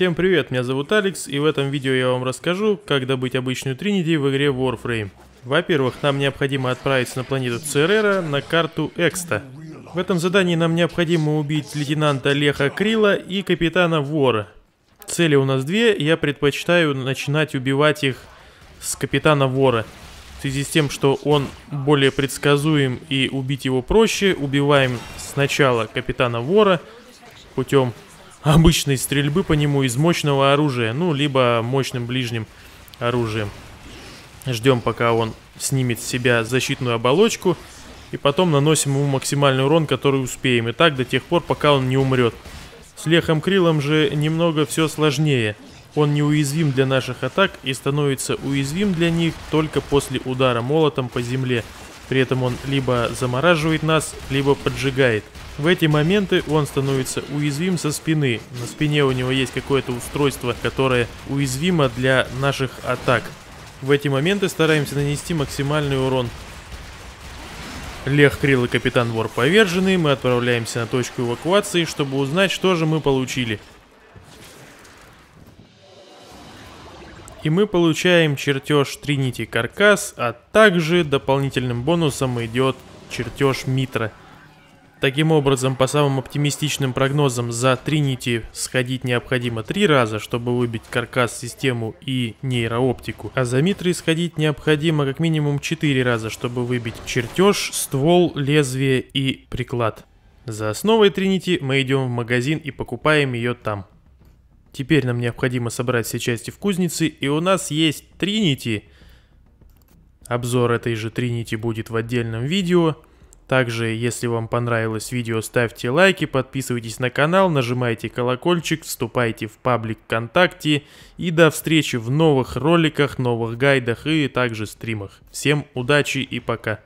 Всем привет, меня зовут Алекс, и в этом видео я вам расскажу, как добыть обычную Trinity в игре Warframe. Во-первых, нам необходимо отправиться на планету Церера на карту Экста. В этом задании нам необходимо убить лейтенанта Леха Крила и капитана Вора. Цели у нас две, я предпочитаю начинать убивать их с капитана Вора. В связи с тем, что он более предсказуем и убить его проще, убиваем сначала капитана Вора путем обычной стрельбы по нему из мощного оружия, ну, либо мощным ближним оружием. Ждем, пока он снимет с себя защитную оболочку, и потом наносим ему максимальный урон, который успеем, и так до тех пор, пока он не умрет. С Лехом Крилом же немного все сложнее. Он неуязвим для наших атак и становится уязвим для них только после удара молотом по земле. При этом он либо замораживает нас, либо поджигает. В эти моменты он становится уязвим со спины. На спине у него есть какое-то устройство, которое уязвимо для наших атак. В эти моменты стараемся нанести максимальный урон. Лех Крил и капитан Вор повержены. Мы отправляемся на точку эвакуации, чтобы узнать, что же мы получили. И мы получаем чертеж Trinity каркас, а также дополнительным бонусом идет чертеж Mitre. Таким образом, по самым оптимистичным прогнозам, за Trinity сходить необходимо 3 раза, чтобы выбить каркас, систему и нейрооптику. А за Mitre сходить необходимо как минимум 4 раза, чтобы выбить чертеж, ствол, лезвие и приклад. За основой Trinity мы идем в магазин и покупаем ее там. Теперь нам необходимо собрать все части в кузнице, и у нас есть Trinity. Обзор этой же Trinity будет в отдельном видео. Также, если вам понравилось видео, ставьте лайки, подписывайтесь на канал, нажимайте колокольчик, вступайте в паблик ВКонтакте. И до встречи в новых роликах, новых гайдах и также стримах. Всем удачи и пока.